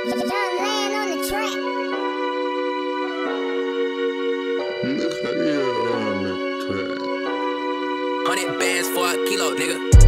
100 bands for a kilo, nigga.